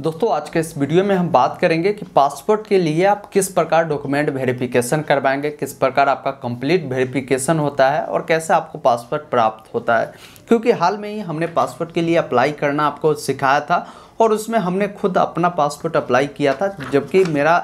दोस्तों आज के इस वीडियो में हम बात करेंगे कि पासपोर्ट के लिए आप किस प्रकार डॉक्यूमेंट वेरिफिकेशन करवाएंगे, किस प्रकार आपका कंप्लीट वेरिफिकेशन होता है और कैसे आपको पासपोर्ट प्राप्त होता है। क्योंकि हाल में ही हमने पासपोर्ट के लिए अप्लाई करना आपको सिखाया था और उसमें हमने खुद अपना पासपोर्ट अप्लाई किया था, जबकि मेरा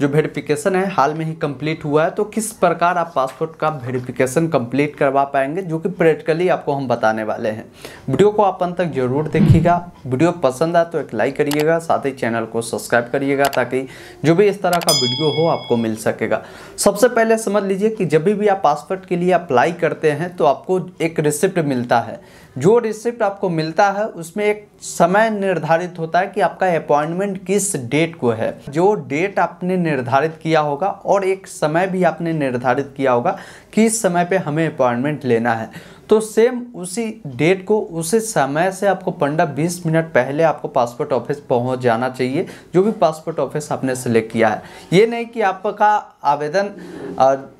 जो वेरिफिकेशन है हाल में ही कंप्लीट हुआ है। तो किस प्रकार आप पासपोर्ट का वेरिफिकेशन कंप्लीट करवा पाएंगे, जो कि प्रैक्टिकली आपको हम बताने वाले हैं। वीडियो को आप अंत तक जरूर देखिएगा। वीडियो पसंद आए तो एक लाइक करिएगा, साथ ही चैनल को सब्सक्राइब करिएगा ताकि जो भी इस तरह का वीडियो हो आपको मिल सकेगा। सबसे पहले समझ लीजिए कि जब भी आप पासपोर्ट के लिए अप्लाई करते हैं तो आपको एक रिसिप्ट मिलता है। जो रिसिप्ट आपको मिलता है उसमें एक समय निर्धारित होता है कि आपका अपॉइंटमेंट किस डेट को है। जो डेट आपने निर्धारित किया होगा और एक समय भी आपने निर्धारित किया होगा कि इस समय पे हमें अपॉइंटमेंट लेना है, तो सेम उसी डेट को उसी समय से आपको 15-20 मिनट पहले आपको पासपोर्ट ऑफिस पहुंच जाना चाहिए। जो भी पासपोर्ट ऑफिस आपने सेलेक्ट किया है, ये नहीं कि आपका आवेदन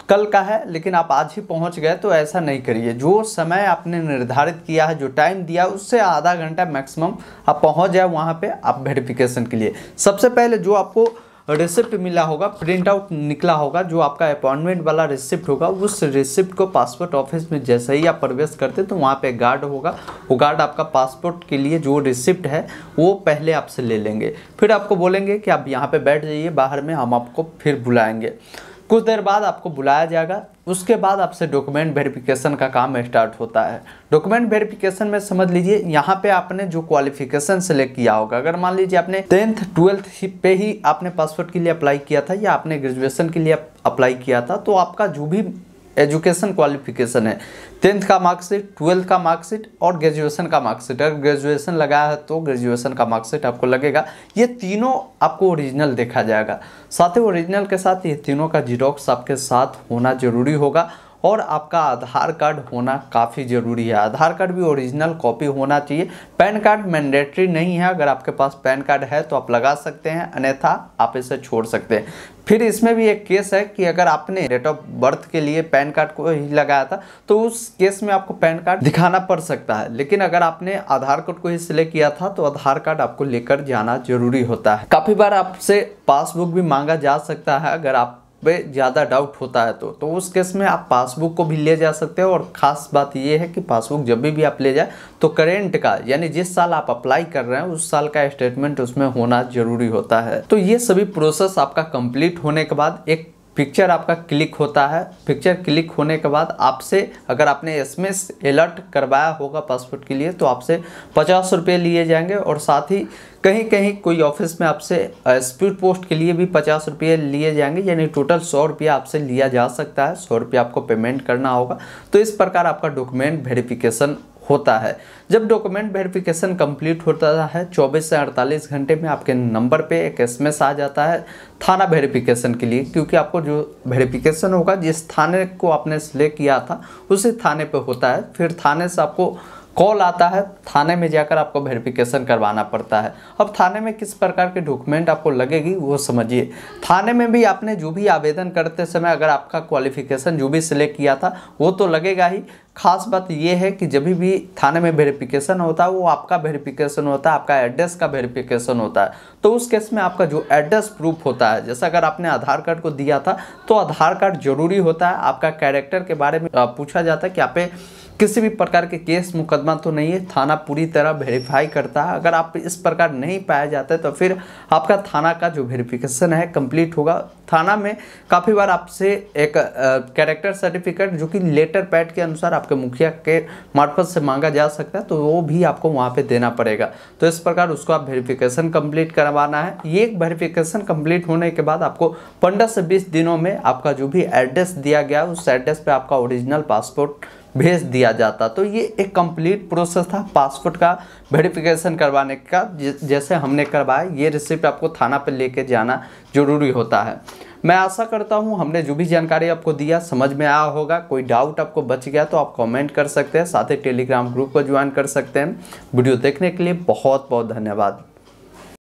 कल का है लेकिन आप आज ही पहुंच गए, तो ऐसा नहीं करिए। जो समय आपने निर्धारित किया है, जो टाइम दिया है, उससे आधा घंटा मैक्सिमम आप पहुंच जाए वहाँ पे आप वेरिफिकेशन के लिए। सबसे पहले जो आपको रिसिप्ट मिला होगा, प्रिंट आउट निकला होगा, जो आपका अपॉइंटमेंट वाला रिसिप्ट होगा, उस रिसिप्ट को पासपोर्ट ऑफिस में जैसे ही आप प्रवेश करते तो वहाँ पे गार्ड होगा। वो गार्ड आपका पासपोर्ट के लिए जो रिसिप्ट है वो पहले आपसे ले लेंगे, फिर आपको बोलेंगे कि आप यहाँ पे बैठ जाइए, बाहर में हम आपको फिर बुलाएंगे। कुछ देर बाद आपको बुलाया जाएगा, उसके बाद आपसे डॉक्यूमेंट वेरिफिकेशन का काम स्टार्ट होता है। डॉक्यूमेंट वेरिफिकेशन में समझ लीजिए यहाँ पे आपने जो क्वालिफिकेशन सेलेक्ट किया होगा, अगर मान लीजिए आपने 10th 12th पे ही आपने पासपोर्ट के लिए अप्लाई किया था या आपने ग्रेजुएशन के लिए अप्लाई किया था, तो आपका जो भी एजुकेशन क्वालिफिकेशन है, 10th का मार्कशीट, 12th का मार्कशीट और ग्रेजुएशन का मार्कशीट, अगर ग्रेजुएशन लगाया है तो ग्रेजुएशन का मार्कशीट आपको लगेगा। ये तीनों आपको ओरिजिनल देखा जाएगा, साथ ही ओरिजिनल के साथ ये तीनों का जीरोक्स आपके साथ होना ज़रूरी होगा और आपका आधार कार्ड होना काफ़ी ज़रूरी है। आधार कार्ड भी ओरिजिनल कॉपी होना चाहिए। पैन कार्ड मैंडेटरी नहीं है, अगर आपके पास पैन कार्ड है तो आप लगा सकते हैं, अन्यथा आप इसे छोड़ सकते हैं। फिर इसमें भी एक केस है कि अगर आपने डेट ऑफ बर्थ के लिए पैन कार्ड को ही लगाया था तो उस केस में आपको पैन कार्ड दिखाना पड़ सकता है, लेकिन अगर आपने आधार कार्ड को ही सिलेक्ट किया था तो आधार कार्ड आपको लेकर जाना जरूरी होता है। काफ़ी बार आपसे पासबुक भी मांगा जा सकता है, अगर आप पे ज़्यादा डाउट होता है तो उस केस में आप पासबुक को भी ले जा सकते हो। और ख़ास बात यह है कि पासबुक जब भी आप ले जाए तो करेंट का, यानी जिस साल आप अप्लाई कर रहे हैं उस साल का स्टेटमेंट उसमें होना ज़रूरी होता है। तो ये सभी प्रोसेस आपका कंप्लीट होने के बाद एक पिक्चर आपका क्लिक होता है। पिक्चर क्लिक होने के बाद आपसे, अगर आपने एसएमएस अलर्ट करवाया होगा पासपोर्ट के लिए, तो आपसे 50 रुपये लिए जाएंगे और साथ ही कहीं कहीं कोई ऑफिस में आपसे स्पीड पोस्ट के लिए भी 50 रुपये लिए जाएंगे, यानी टोटल 100 रुपये आपसे लिया जा सकता है। 100 रुपये आपको पेमेंट करना होगा। तो इस प्रकार आपका डॉक्यूमेंट वेरिफिकेशन होता है। जब डॉक्यूमेंट वेरिफिकेशन कंप्लीट होता है 24 से 48 घंटे में आपके नंबर पे एक एसएमएस आ जाता है थाना वेरिफिकेशन के लिए, क्योंकि आपको जो वेरिफिकेशन होगा जिस थाने को आपने सिलेक्ट किया था उसी थाने पे होता है। फिर थाने से आपको कॉल आता है, थाने में जाकर आपको वेरिफिकेशन करवाना पड़ता है। अब थाने में किस प्रकार के डॉक्यूमेंट आपको लगेगी वो समझिए। थाने में भी आपने जो भी आवेदन करते समय अगर आपका क्वालिफिकेशन जो भी सिलेक्ट किया था वो तो लगेगा ही। खास बात यह है कि जब भी थाने में वेरिफिकेशन होता है वो आपका वेरिफिकेशन होता है, आपका एड्रेस का वेरिफिकेशन होता है। तो उस केस में आपका जो एड्रेस प्रूफ होता है, जैसा अगर आपने आधार कार्ड को दिया था तो आधार कार्ड जरूरी होता है। आपका कैरेक्टर के बारे में पूछा जाता है कि आप पे किसी भी प्रकार के केस मुकदमा तो नहीं है, थाना पूरी तरह वेरीफाई करता है। अगर आप इस प्रकार नहीं पाया जाता है तो फिर आपका थाना का जो वेरिफिकेशन है कंप्लीट होगा। थाना में काफ़ी बार आपसे एक कैरेक्टर सर्टिफिकेट जो कि लेटर पैड के अनुसार आपके मुखिया के मार्फत से मांगा जा सकता है, तो वो भी आपको वहाँ पे देना पड़ेगा। तो इस प्रकार उसको आप वेरिफिकेशन कंप्लीट करवाना है। ये एक वेरिफिकेशन कंप्लीट होने के बाद आपको 15 से 20 दिनों में आपका जो भी एड्रेस दिया गया उस एड्रेस पर आपका ओरिजिनल पासपोर्ट भेज दिया जाता। तो ये एक कंप्लीट प्रोसेस था पासपोर्ट का वेरिफिकेशन करवाने का, जैसे हमने करवाया। ये रिसिप्ट आपको थाना पर लेके जाना जरूरी होता है। मैं आशा करता हूँ हमने जो भी जानकारी आपको दिया समझ में आया होगा। कोई डाउट आपको बच गया तो आप कमेंट कर सकते हैं, साथ ही टेलीग्राम ग्रुप को ज्वाइन कर सकते हैं। वीडियो देखने के लिए बहुत बहुत धन्यवाद।